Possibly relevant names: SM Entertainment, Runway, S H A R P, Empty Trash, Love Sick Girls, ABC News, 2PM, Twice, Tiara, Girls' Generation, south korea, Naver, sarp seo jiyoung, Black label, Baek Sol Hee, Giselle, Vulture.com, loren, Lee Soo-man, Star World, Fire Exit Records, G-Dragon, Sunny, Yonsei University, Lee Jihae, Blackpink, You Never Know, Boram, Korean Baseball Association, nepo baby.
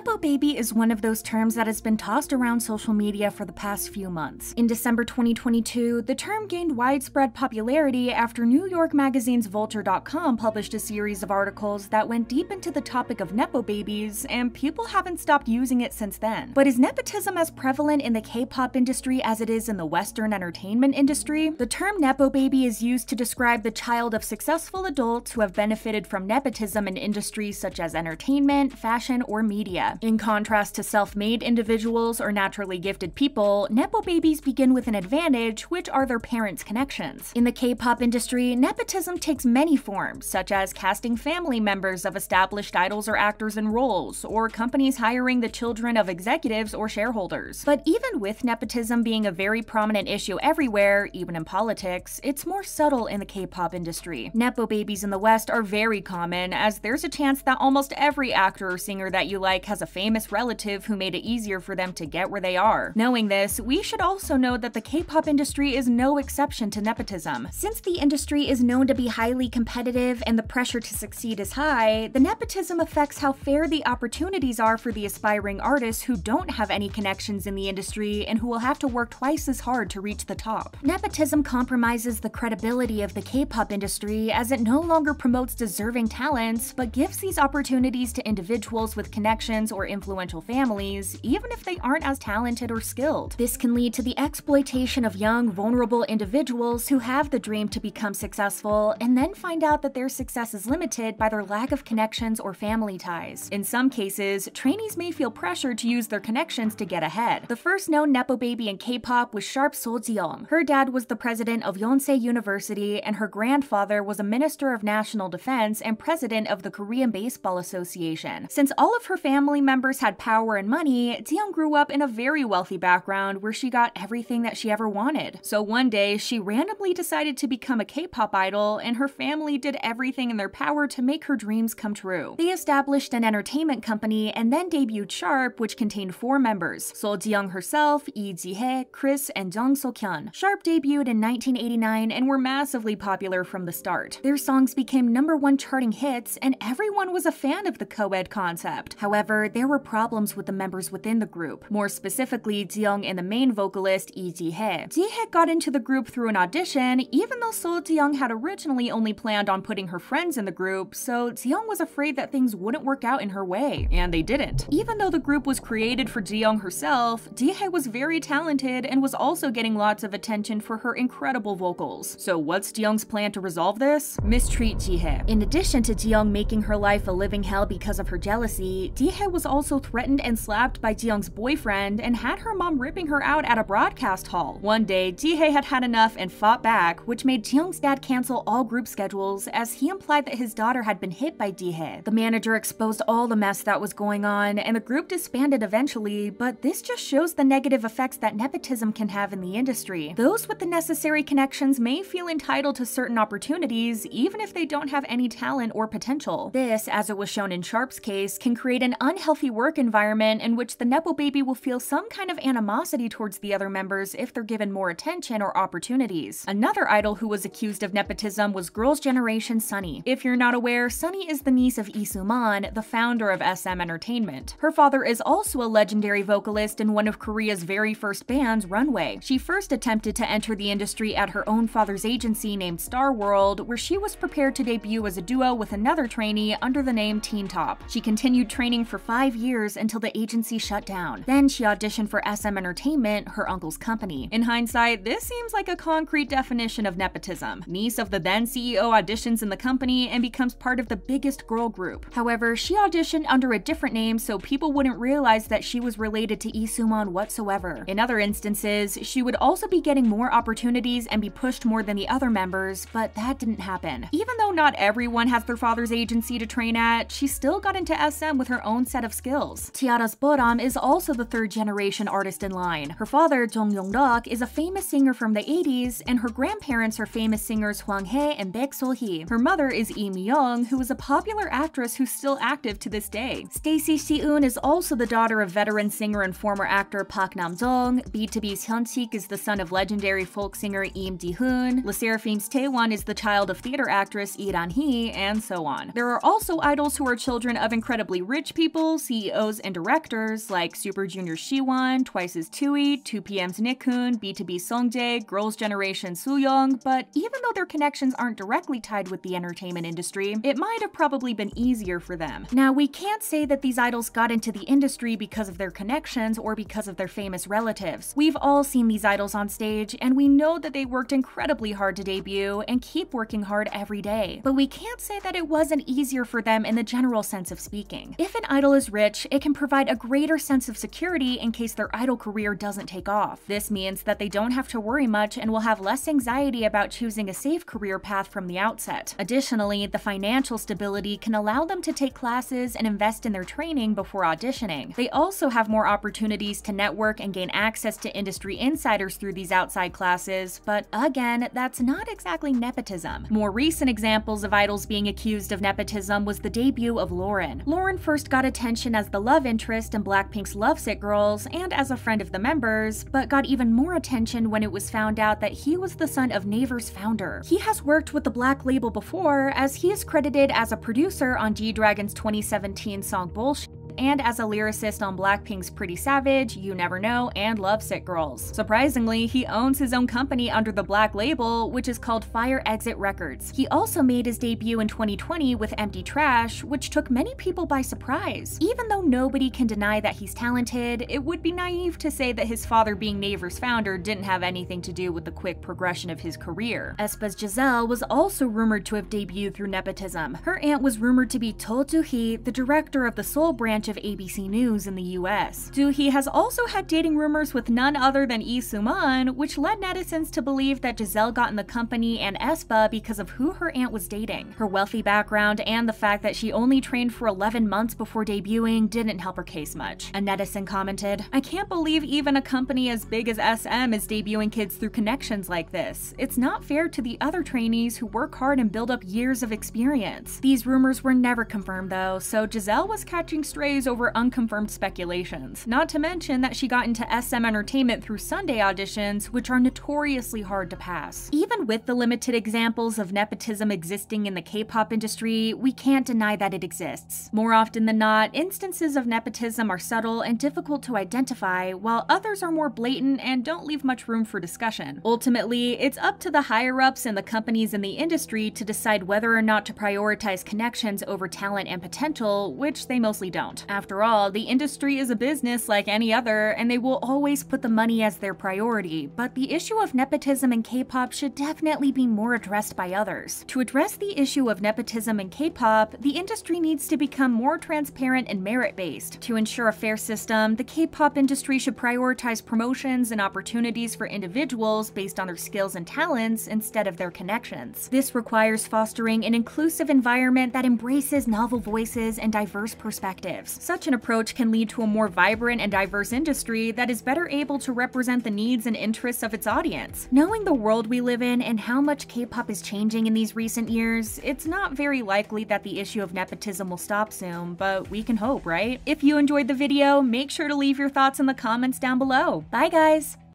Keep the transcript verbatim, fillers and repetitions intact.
Nepo baby is one of those terms that has been tossed around social media for the past few months. In December twenty twenty-two, the term gained widespread popularity after New York magazine's Vulture dot com published a series of articles that went deep into the topic of Nepo babies, and people haven't stopped using it since then. But is nepotism as prevalent in the K-pop industry as it is in the Western entertainment industry? The term Nepo baby is used to describe the child of successful adults who have benefited from nepotism in industries such as entertainment, fashion, or media. In contrast to self-made individuals or naturally gifted people, Nepo babies begin with an advantage, which are their parents' connections. In the K-pop industry, nepotism takes many forms, such as casting family members of established idols or actors in roles, or companies hiring the children of executives or shareholders. But even with nepotism being a very prominent issue everywhere, even in politics, it's more subtle in the K-pop industry. Nepo babies in the West are very common, as there's a chance that almost every actor or singer that you like has a famous relative who made it easier for them to get where they are. Knowing this, we should also know that the K-pop industry is no exception to nepotism. Since the industry is known to be highly competitive and the pressure to succeed is high, the nepotism affects how fair the opportunities are for the aspiring artists who don't have any connections in the industry and who will have to work twice as hard to reach the top. Nepotism compromises the credibility of the K-pop industry as it no longer promotes deserving talents, but gives these opportunities to individuals with connections or influential families, even if they aren't as talented or skilled. This can lead to the exploitation of young, vulnerable individuals who have the dream to become successful and then find out that their success is limited by their lack of connections or family ties. In some cases, trainees may feel pressured to use their connections to get ahead. The first known Nepo baby in K-pop was S H A R P Seo Ji-young. Her dad was the president of Yonsei University, and her grandfather was a minister of national defense and president of the Korean Baseball Association. Since all of her family Family members had power and money, Ji-young grew up in a very wealthy background where she got everything that she ever wanted. So one day, she randomly decided to become a K-pop idol, and her family did everything in their power to make her dreams come true. They established an entertainment company and then debuted S H A R P, which contained four members: Seo Ji-young herself, Lee Jihae, Chris, and Jung So-kyun. S H A R P debuted in nineteen eighty-nine and were massively popular from the start. Their songs became number one charting hits, and everyone was a fan of the co-ed concept. However, there were problems with the members within the group, more specifically Ji-young and the main vocalist Lee Jihae. Jihae got into the group through an audition, even though Seo Ji-young had originally only planned on putting her friends in the group, so Ji-young was afraid that things wouldn't work out in her way, and they didn't. Even though the group was created for Ji-young herself, Jihae was very talented and was also getting lots of attention for her incredible vocals. So what's Ji-young's plan to resolve this? Mistreat Jihae. In addition to Ji-young making her life a living hell because of her jealousy, Jihae was also threatened and slapped by Ji-young's boyfriend and had her mom ripping her out at a broadcast hall. One day, Jihae had had enough and fought back, which made Ji-young's dad cancel all group schedules as he implied that his daughter had been hit by Jihae. The manager exposed all the mess that was going on, and the group disbanded eventually, but this just shows the negative effects that nepotism can have in the industry. Those with the necessary connections may feel entitled to certain opportunities, even if they don't have any talent or potential. This, as it was shown in S H A R P's case, can create an unhealthy work environment in which the Nepo baby will feel some kind of animosity towards the other members if they're given more attention or opportunities. Another idol who was accused of nepotism was Girls' Generation Sunny. If you're not aware, Sunny is the niece of Lee Soo-man, the founder of S M Entertainment. Her father is also a legendary vocalist in one of Korea's very first bands, Runway. She first attempted to enter the industry at her own father's agency named Star World, where she was prepared to debut as a duo with another trainee under the name Teen Top. She continued training for five years until the agency shut down. Then she auditioned for S M Entertainment, her uncle's company. In hindsight, this seems like a concrete definition of nepotism. Niece of the then C E O auditions in the company and becomes part of the biggest girl group. However, she auditioned under a different name so people wouldn't realize that she was related to Lee Soo-man whatsoever. In other instances, she would also be getting more opportunities and be pushed more than the other members, but that didn't happen. Even though not everyone has their father's agency to train at, she still got into S M with her own set of skills. Tiara's Boram is also the third generation artist in line. Her father, Zhong Yong Dok, is a famous singer from the eighties, and her grandparents are famous singers Huang Hae and Baek Sol Hee. Her mother is Im Young, who is a popular actress who's still active to this day. Stacey Si-eun is also the daughter of veteran singer and former actor Pak Nam-jong. B two B's Hyun-sik is the son of legendary folk singer Im Di-hoon. Le Seraphim's Taewon is the child of theater actress Hee, and so on. There are also idols who are children of incredibly rich people people, C E Os, and directors like Super Junior Siwon, Twice's Tui, two P M's Nick-kun, B two B Sungjae, Girls' Generation Sooyoung, but even though their connections aren't directly tied with the entertainment industry, it might have probably been easier for them. Now, we can't say that these idols got into the industry because of their connections or because of their famous relatives. We've all seen these idols on stage, and we know that they worked incredibly hard to debut and keep working hard every day. But we can't say that it wasn't easier for them in the general sense of speaking. If an idol is rich, it can provide a greater sense of security in case their idol career doesn't take off. This means that they don't have to worry much and will have less anxiety about choosing a safe career path from the outset. Additionally, the financial stability can allow them to take classes and invest in their training before auditioning. They also have more opportunities to network and gain access to industry insiders through these outside classes, but again, that's not exactly nepotism. More recent examples of idols being accused of nepotism was the debut of Lauren. Lauren first got attention as the love interest in Blackpink's Love Sick Girls and as a friend of the members, but got even more attention when it was found out that he was the son of Naver's founder. He has worked with the Black Label before, as he is credited as a producer on G-Dragon's twenty seventeen song Bullshit, and as a lyricist on Blackpink's Pretty Savage, You Never Know, and Love Sick Girls. Surprisingly, he owns his own company under the Black Label, which is called Fire Exit Records. He also made his debut in twenty twenty with Empty Trash, which took many people by surprise. Even though nobody can deny that he's talented, it would be naive to say that his father being Naver's founder didn't have anything to do with the quick progression of his career. Aespa's Giselle was also rumored to have debuted through nepotism. Her aunt was rumored to be Cho Joo-hee, the director of the Seoul branch of A B C News in the U S. Joo-hee has also had dating rumors with none other than Lee Soo-man, which led netizens to believe that Giselle got in the company and aespa because of who her aunt was dating. Her wealthy background and the fact that she only trained for eleven months before debuting didn't help her case much. A netizen commented, "I can't believe even a company as big as S M is debuting kids through connections like this. It's not fair to the other trainees who work hard and build up years of experience." These rumors were never confirmed though, so Giselle was catching strays over unconfirmed speculations. Not to mention that she got into S M Entertainment through Sunday auditions, which are notoriously hard to pass. Even with the limited examples of nepotism existing in the K-pop industry, we can't deny that it exists. More often than not, instances of nepotism are subtle and difficult to identify, while others are more blatant and don't leave much room for discussion. Ultimately, it's up to the higher-ups and the companies in the industry to decide whether or not to prioritize connections over talent and potential, which they mostly don't. After all, the industry is a business like any other, and they will always put the money as their priority, but the issue of nepotism in K-pop should definitely be more addressed by others. To address the issue of nepotism in K-pop, the industry needs to become more transparent and merit-based. To ensure a fair system, the K-pop industry should prioritize promotions and opportunities for individuals based on their skills and talents instead of their connections. This requires fostering an inclusive environment that embraces novel voices and diverse perspectives. Such an approach can lead to a more vibrant and diverse industry that is better able to represent the needs and interests of its audience. Knowing the world we live in and how much K-pop is changing in these recent years, it's not very likely that the issue of nepotism will stop soon, but we can hope, right? If you enjoyed the video, make sure to leave your thoughts in the comments down below. Bye guys!